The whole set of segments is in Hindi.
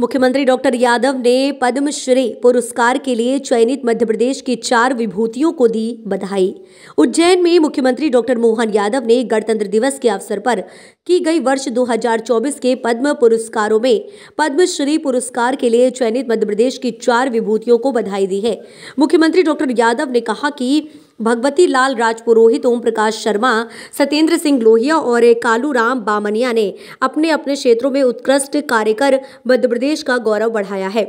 मुख्यमंत्री डॉक्टर यादव ने पद्मश्री पुरस्कार के लिए चयनित मध्यप्रदेश की 4 विभूतियों को दी बधाई। उज्जैन में मुख्यमंत्री डॉक्टर मोहन यादव ने गणतंत्र दिवस के अवसर पर की गई वर्ष 2024 के पद्म पुरस्कारों में पद्मश्री पुरस्कार के लिए चयनित मध्यप्रदेश की 4 विभूतियों को बधाई दी है। मुख्यमंत्री डॉक्टर यादव ने कहा कि भगवती लाल राजपुरोहित, ओम प्रकाश शर्मा, सत्येंद्र सिंह लोहिया और कालूराम बामनिया ने अपने अपने क्षेत्रों में उत्कृष्ट कार्य कर मध्यप्रदेश का गौरव बढ़ाया है।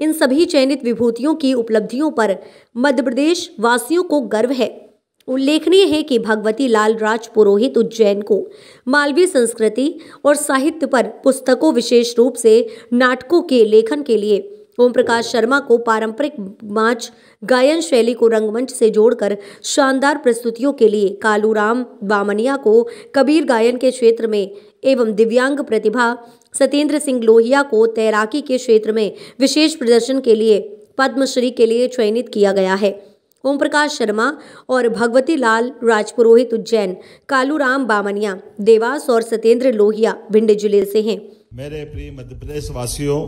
इन सभी चयनित विभूतियों की उपलब्धियों पर मध्यप्रदेश वासियों को गर्व है। उल्लेखनीय है कि भगवती लाल राजपुरोहित उज्जैन को मालवी संस्कृति और साहित्य पर पुस्तकों, विशेष रूप से नाटकों के लेखन के लिए, ओम प्रकाश शर्मा को पारंपरिक माच गायन शैली को रंगमंच से जोड़कर शानदार प्रस्तुतियों के लिए, कालूराम बामनिया को कबीर गायन के क्षेत्र में एवं दिव्यांग प्रतिभा सत्येंद्र सिंह लोहिया को तैराकी के क्षेत्र में विशेष प्रदर्शन के लिए पद्मश्री के लिए चयनित किया गया है। ओम प्रकाश शर्मा और भगवती लाल राजपुरोहित उज्जैन, कालूराम बामनिया देवास और सत्येंद्र लोहिया भिंड जिले से हैं। मेरे प्रिय मध्य प्रदेश वासियों,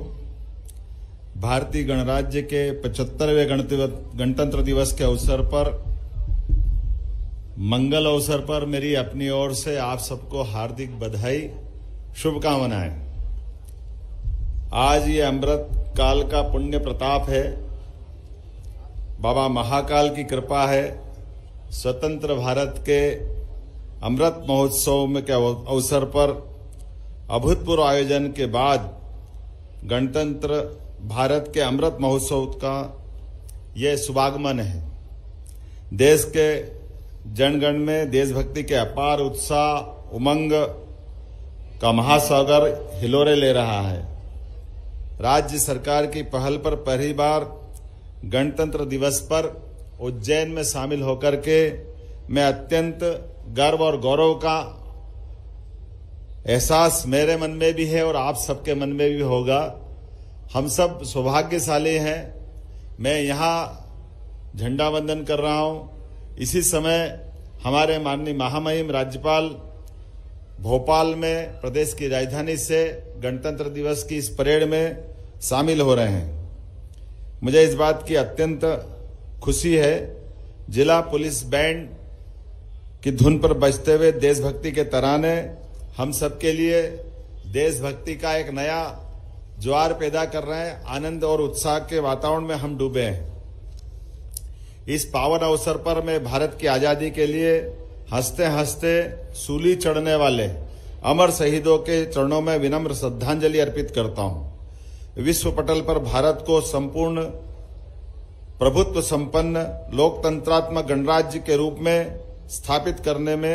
भारतीय गणराज्य के 75वें गणतंत्र दिवस के अवसर पर, मंगल अवसर पर मेरी अपनी ओर से आप सबको हार्दिक बधाई, शुभकामनाएं। आज ये अमृत काल का पुण्य प्रताप है, बाबा महाकाल की कृपा है। स्वतंत्र भारत के अमृत महोत्सव के अवसर पर अभूतपूर्व आयोजन के बाद गणतंत्र भारत के अमृत महोत्सव का यह शुभागमन है। देश के जनगण में देशभक्ति के अपार उत्साह, उमंग का महासागर हिलोरे ले रहा है। राज्य सरकार की पहल पर पहली बार गणतंत्र दिवस पर उज्जैन में शामिल होकर के मैं अत्यंत गर्व और गौरव का एहसास मेरे मन में भी है और आप सबके मन में भी होगा। हम सब सौभाग्यशाली हैं। मैं यहाँ झंडा वंदन कर रहा हूँ। इसी समय हमारे माननीय महामहिम राज्यपाल भोपाल में प्रदेश की राजधानी से गणतंत्र दिवस की इस परेड में शामिल हो रहे हैं। मुझे इस बात की अत्यंत खुशी है। जिला पुलिस बैंड की धुन पर बजते हुए देशभक्ति के तराने हम सबके लिए देशभक्ति का एक नया ज्वार पैदा कर रहे हैं। आनंद और उत्साह के वातावरण में हम डूबे हैं। इस पावन अवसर पर मैं भारत की आजादी के लिए हंसते हंसते सूली चढ़ने वाले अमर शहीदों के चरणों में विनम्र श्रद्धांजलि अर्पित करता हूं। विश्व पटल पर भारत को संपूर्ण प्रभुत्व संपन्न लोकतंत्रात्मक गणराज्य के रूप में स्थापित करने में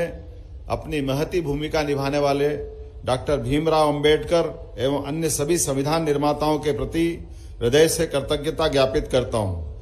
अपनी महती भूमिका निभाने वाले डॉक्टर भीमराव अंबेडकर एवं अन्य सभी संविधान निर्माताओं के प्रति हृदय से कृतज्ञता ज्ञापित करता हूं।